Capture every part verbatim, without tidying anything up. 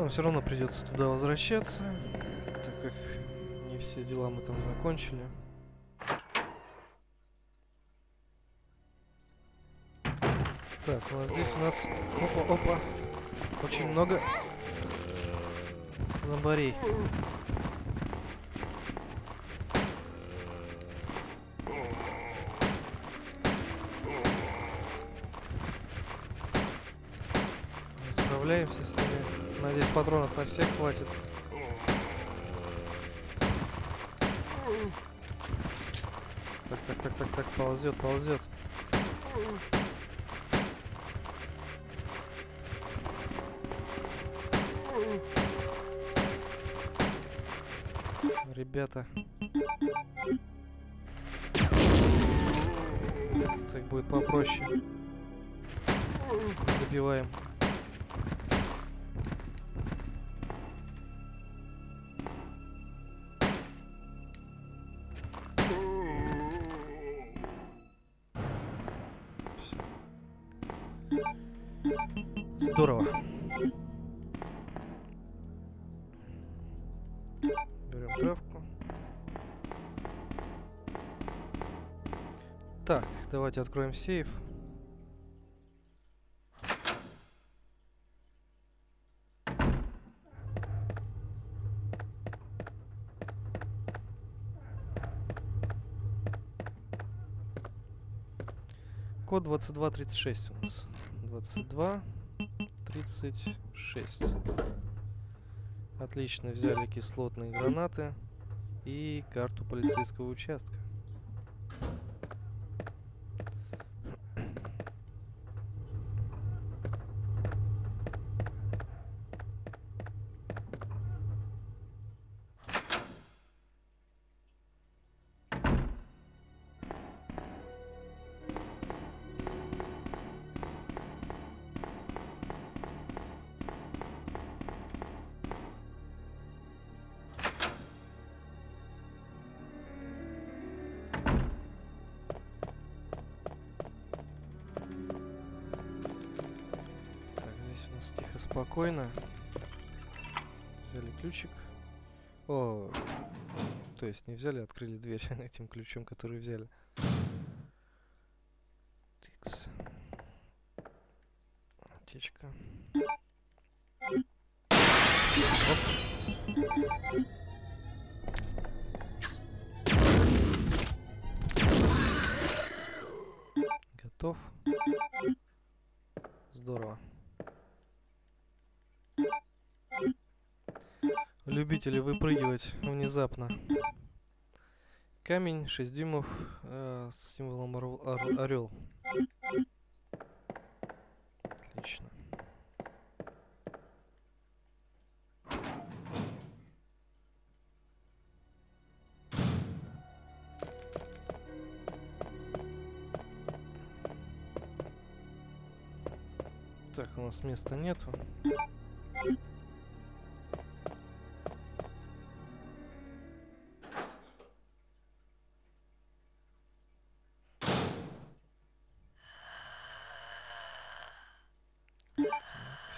Нам все равно придется туда возвращаться, так как не все дела мы там закончили. Так, ну а здесь у нас... Опа-опа. Очень много зомбарей. Справляемся с ними. Надеюсь, патронов на всех хватит. Так, так, так, так, так, ползет, ползет. Ребята. Так будет попроще. Добиваем. Здорово. Берем травку. Так, давайте откроем сейф. Код двадцать два тридцать шесть у нас. двадцать два тридцать шесть. Отлично, взяли кислотные гранаты и карту полицейского участка. Тихо, спокойно. Взяли ключик. О, то есть не взяли, открыли дверь этим ключом, который взяли. Тикс. Утечка. Оп. Готов. Здорово. Любители выпрыгивать внезапно. Камень шесть дюймов э, с символом орел. Отлично. Так, у нас места нету.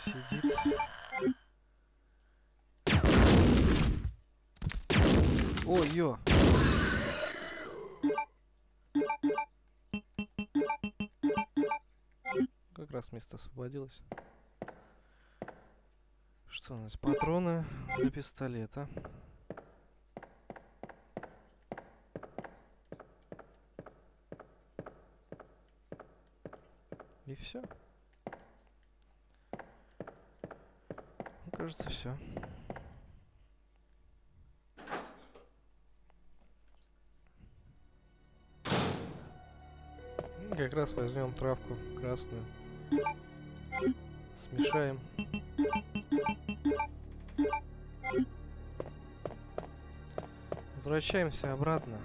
Сидит. Ой, ё. Как раз место освободилось. Что у нас? Патроны для пистолета. И все. Кажется, все. Как раз возьмем травку красную, смешаем. Возвращаемся обратно.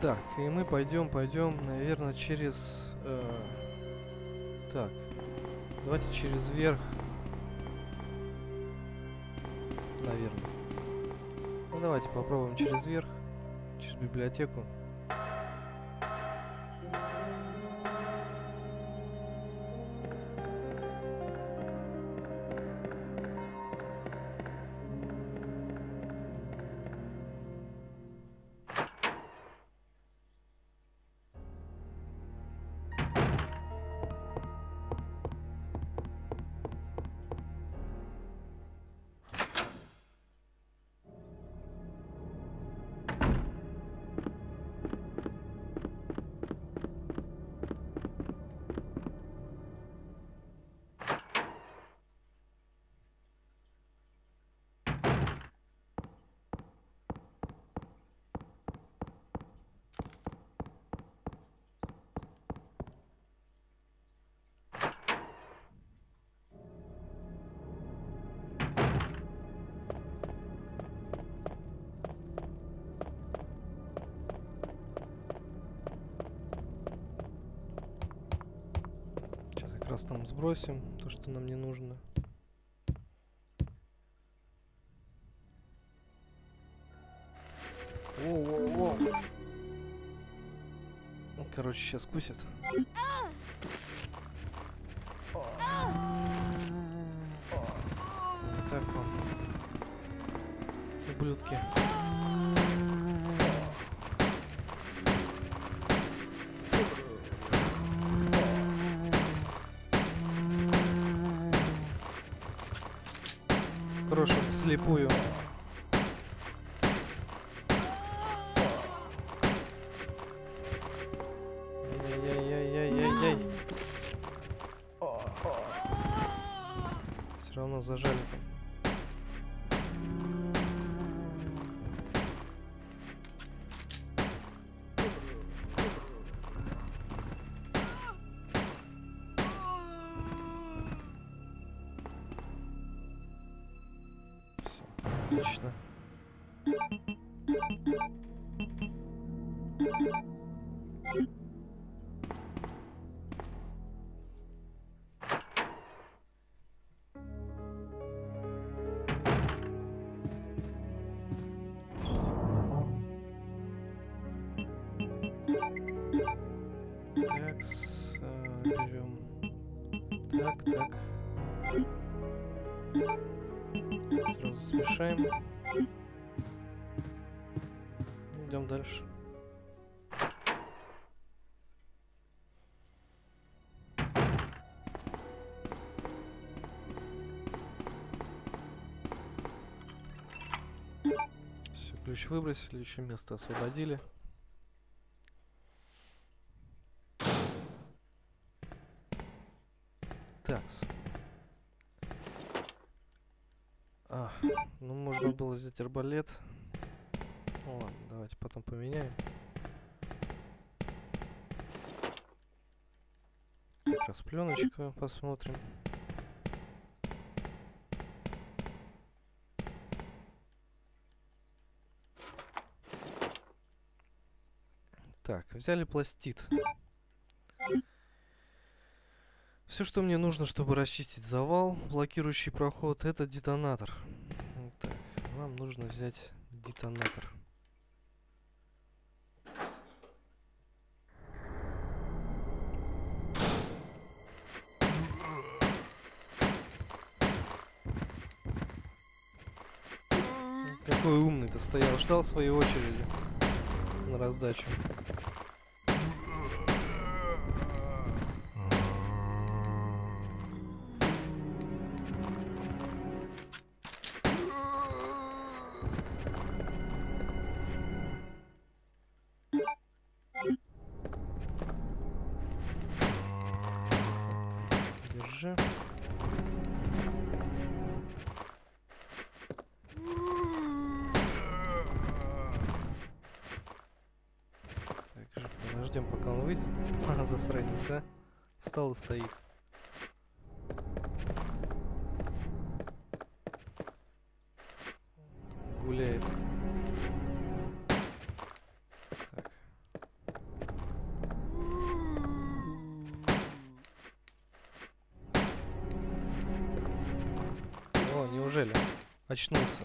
Так, и мы пойдем, пойдем, наверное, через... Э, так, давайте через верх. Наверное. Ну, давайте попробуем через верх, через библиотеку. Раз там сбросим то, что нам не нужно. Во-во-во. Короче, сейчас кусят. Вот так вам, ублюдки. Слепую. Яй-яй-яй-яй-яй-яй. Все равно зажали. Отлично. Идем дальше. Все, ключ выбросили, еще место освободили. Такс. А, ну можно было взять арбалет. Ну ладно, давайте потом поменяем. Как раз пленочку посмотрим. Так, взяли пластид. Все, что мне нужно, чтобы расчистить завал, блокирующий проход, это детонатор. Так, нам нужно взять детонатор. Какой умный-то стоял, ждал своей очереди на раздачу. Держи. Ждем, пока он выйдет. А, засранец, а? Встал и стоит. Гуляет. Так. Неужели? Очнулся.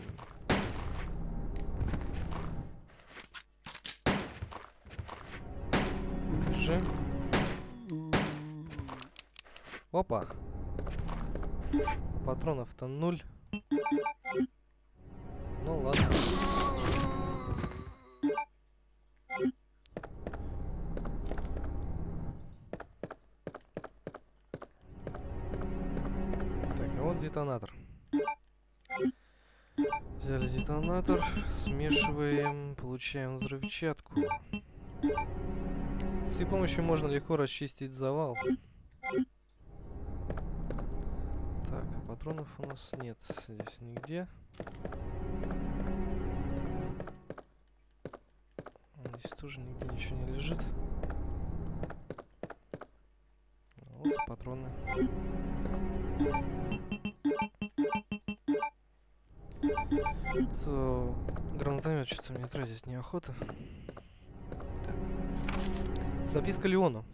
Же. Опа. Патронов-то нуль. Ну ладно. Детонатор. Взяли детонатор, смешиваем, получаем взрывчатку. С ее помощью можно легко расчистить завал. Так, а патронов у нас нет здесь нигде. Здесь тоже нигде ничего не лежит. Вот патроны. То гранатомет что-то мне тратить неохота. Так. Записка Леону.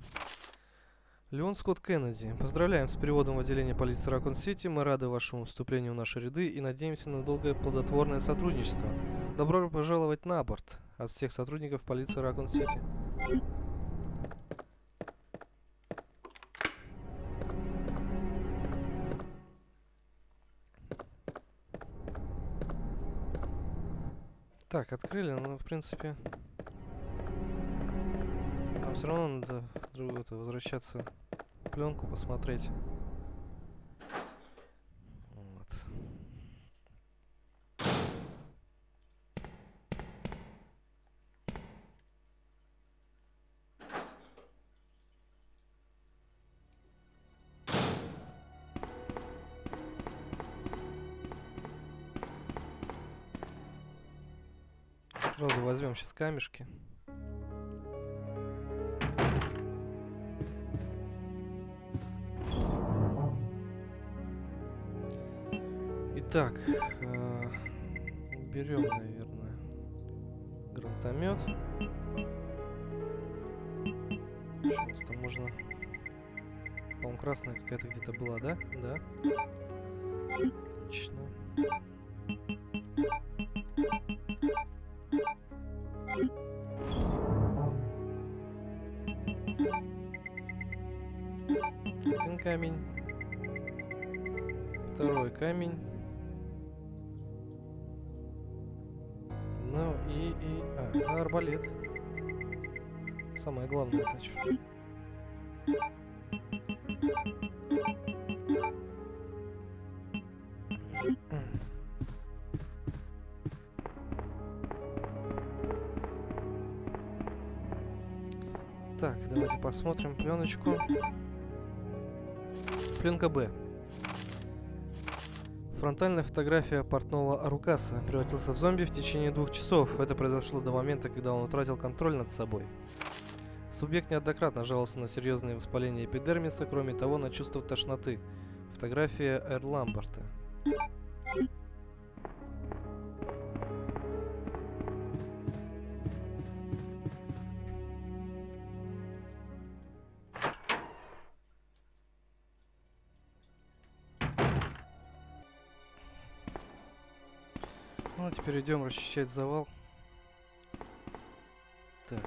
Леон Скотт Кеннеди. Поздравляем с переводом в отделение полиции Раккун-Сити. Мы рады вашему вступлению в наши ряды и надеемся на долгое плодотворное сотрудничество. Добро пожаловать на борт от всех сотрудников полиции Раккун-Сити. Так, открыли, но, в принципе, нам все равно надо другу-то возвращаться, пленку посмотреть. Вот. Сразу возьмем сейчас камешки. Итак, э, берем, наверное, гранатомет. Что у нас там можно? По-моему, красная какая-то где-то была, да? Да. Отлично. Один камень, второй камень, ну и, и... А, арбалет. Самое главное, это что? Так, давайте посмотрим пленочку. Пленка Б. Фронтальная фотография портного Арукаса превратился в зомби в течение двух часов. Это произошло до момента, когда он утратил контроль над собой. Субъект неоднократно жаловался на серьезные воспаления эпидермиса, кроме того, на чувство тошноты. Фотография Эрламбарта. Ну, теперь идем расчищать завал. Так.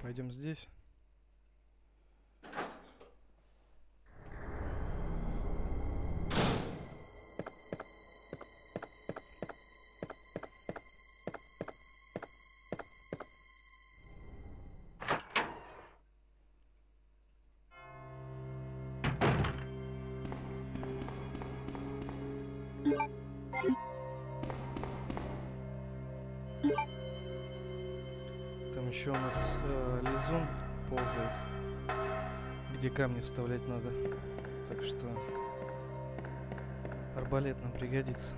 Пойдем здесь. Там еще у нас э, лизун ползает, где камни вставлять надо, так что арбалет нам пригодится.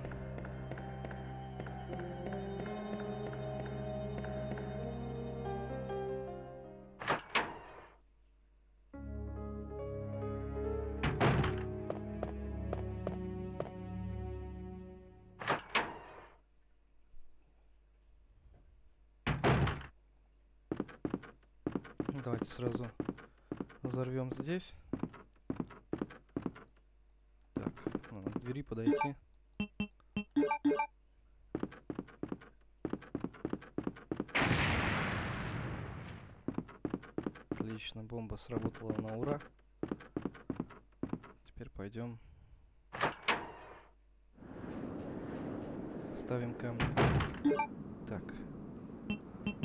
Давайте сразу взорвем здесь. Так, надо к двери подойти. Отлично, бомба сработала на ура. Теперь пойдем. Ставим камни. Так.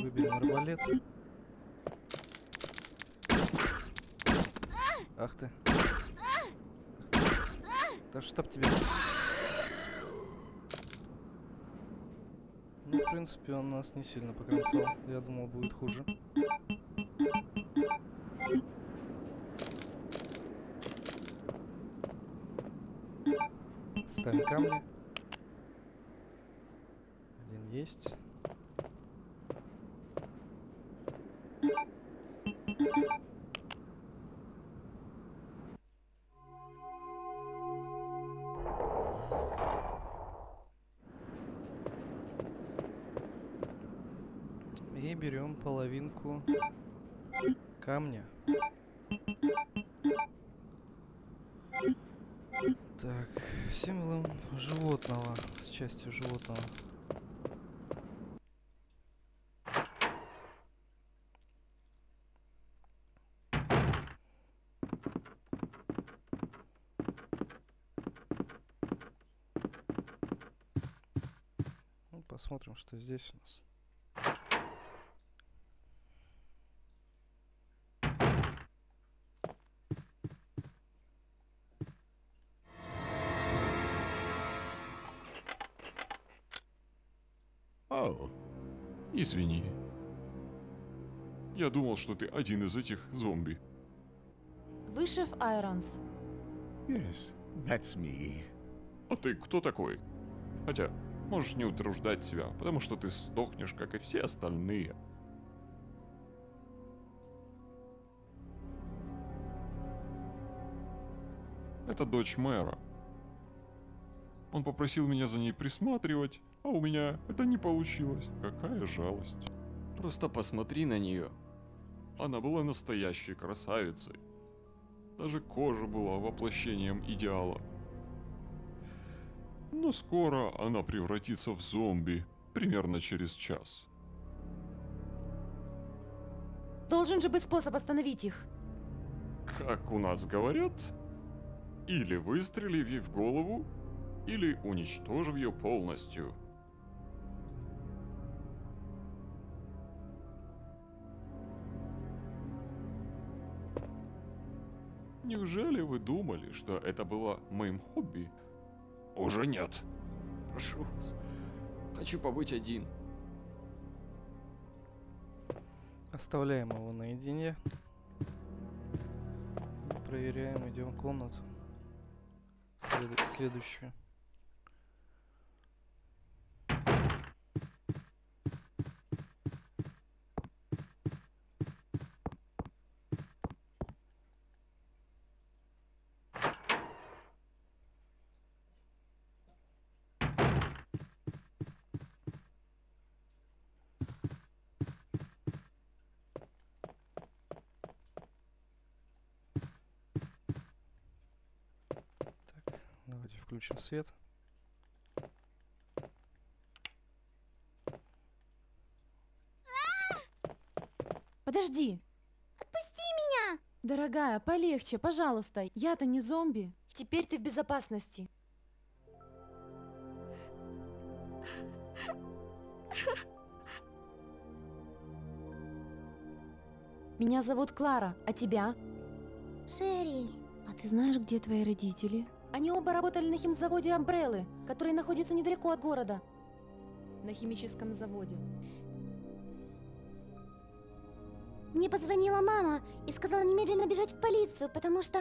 Выберем арбалет. Ах ты. Да чтоб тебя. Ну, в принципе, он нас не сильно покромсал. Я думал, будет хуже. Ставим камни. Один есть. И берем половинку камня. Так, символом животного, с частью животного. Ну, посмотрим, что здесь у нас. Извини. Я думал, что ты один из этих зомби. Вышив Айронс. Yes, that's me. А ты кто такой? Хотя, можешь не утруждать себя, потому что ты сдохнешь, как и все остальные. Это дочь мэра. Он попросил меня за ней присматривать. А у меня это не получилось. Какая жалость. Просто посмотри на нее. Она была настоящей красавицей. Даже кожа была воплощением идеала. Но скоро она превратится в зомби. Примерно через час. Должен же быть способ остановить их. Как у нас говорят. Или выстрелив ей в голову, или уничтожив ее полностью. Неужели вы думали, что это было моим хобби? Уже нет. Прошу вас. Хочу побыть один. Оставляем его наедине. Проверяем, идем в комнату. Следу- следующую. Включим свет. Подожди. Отпусти меня! Дорогая, полегче, пожалуйста. Я-то не зомби. Теперь ты в безопасности. Меня зовут Клара, а тебя? Шерри. А ты знаешь, где твои родители? Они оба работали на химзаводе Амбреллы, который находится недалеко от города. На химическом заводе. Мне позвонила мама и сказала немедленно бежать в полицию, потому что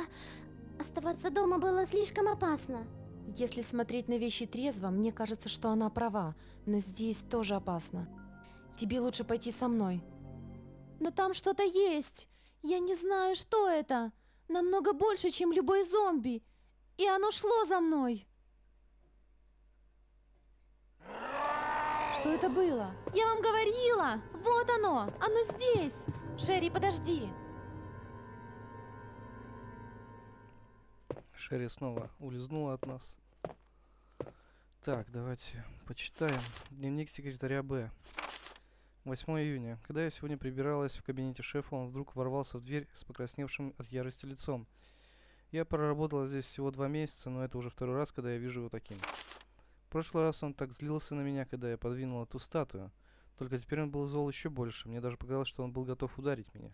оставаться дома было слишком опасно. Если смотреть на вещи трезво, мне кажется, что она права, но здесь тоже опасно. Тебе лучше пойти со мной. Но там что-то есть. Я не знаю, что это. Намного больше, чем любой зомби. И оно шло за мной. Что это было? Я вам говорила! Вот оно! Оно здесь! Шерри, подожди! Шерри снова улизнула от нас. Так, давайте почитаем. Дневник секретаря Б. восьмого июня. Когда я сегодня прибиралась в кабинете шефа, он вдруг ворвался в дверь с покрасневшим от ярости лицом. Я проработала здесь всего два месяца, но это уже второй раз, когда я вижу его таким. В прошлый раз он так злился на меня, когда я подвинула ту статую. Только теперь он был зол еще больше. Мне даже показалось, что он был готов ударить меня.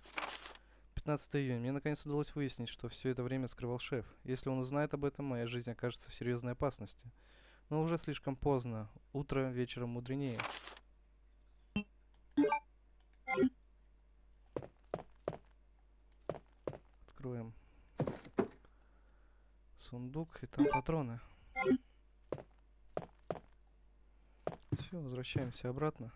пятнадцатого июня. Мне наконец удалось выяснить, что все это время скрывал шеф. Если он узнает об этом, моя жизнь окажется в серьезной опасности. Но уже слишком поздно. Утро вечером мудренее. Откроем сундук, и там патроны. Все, возвращаемся обратно.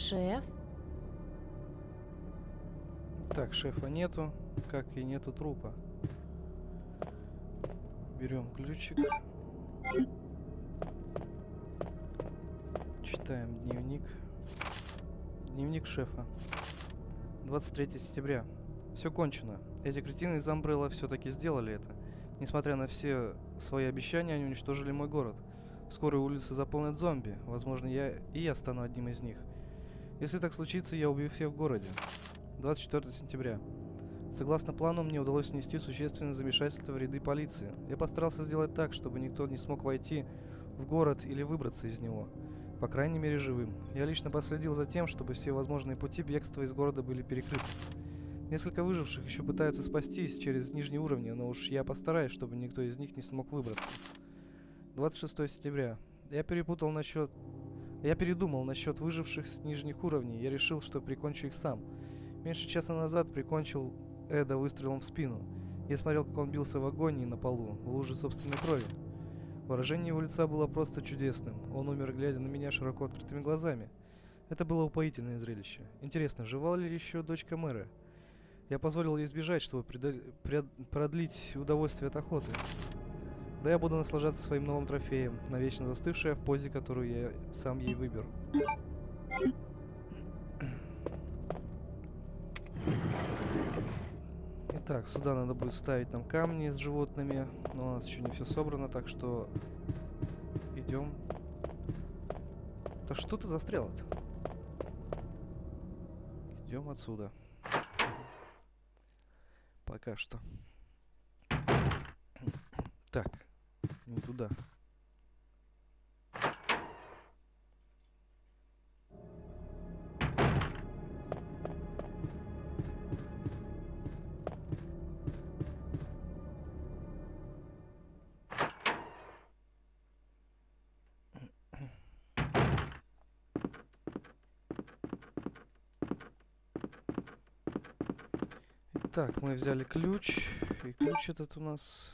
Шеф? Так, шефа нету, как и нету трупа. Берем ключик. Читаем дневник. Дневник шефа. двадцать третьего сентября. Все кончено. Эти кретины из Амбрелла все-таки сделали это. Несмотря на все свои обещания, они уничтожили мой город. Скоро улицы заполнят зомби. Возможно, я и я стану одним из них. Если так случится, я убью всех в городе. двадцать четвёртого сентября. Согласно плану, мне удалось внести существенное замешательство в ряды полиции. Я постарался сделать так, чтобы никто не смог войти в город или выбраться из него. По крайней мере, живым. Я лично последил за тем, чтобы все возможные пути бегства из города были перекрыты. Несколько выживших еще пытаются спастись через нижние уровни, но уж я постараюсь, чтобы никто из них не смог выбраться. двадцать шестого сентября. Я перепутал насчет... Я передумал насчет выживших с нижних уровней. Я решил, что прикончу их сам. Меньше часа назад прикончил Эда выстрелом в спину. Я смотрел, как он бился в агонии на полу, в луже собственной крови. Выражение его лица было просто чудесным. Он умер, глядя на меня широко открытыми глазами. Это было упоительное зрелище. Интересно, жива ли еще дочка мэра? Я позволил ей сбежать, чтобы продлить удовольствие от охоты. Да я буду наслаждаться своим новым трофеем, навечно застывшая в позе, которую я сам ей выберу. Итак, сюда надо будет ставить нам камни с животными, но у нас еще не все собрано, так что идем. Да что ты застрял-то? Идем отсюда. Пока что. Так, не туда. Итак, мы взяли ключ, и ключ этот у нас...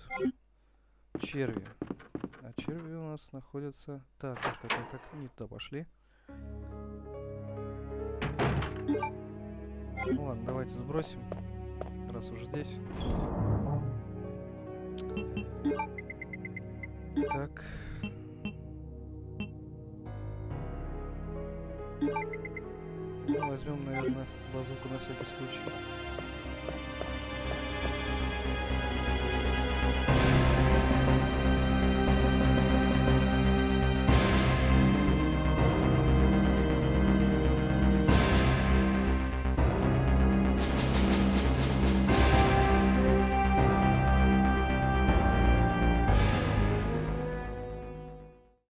черви. А черви у нас находятся... Так, так, так, так, так, не туда пошли. Ну ладно, давайте сбросим, раз уже здесь. Так. Ну, возьмем, наверное, базуку на всякий случай.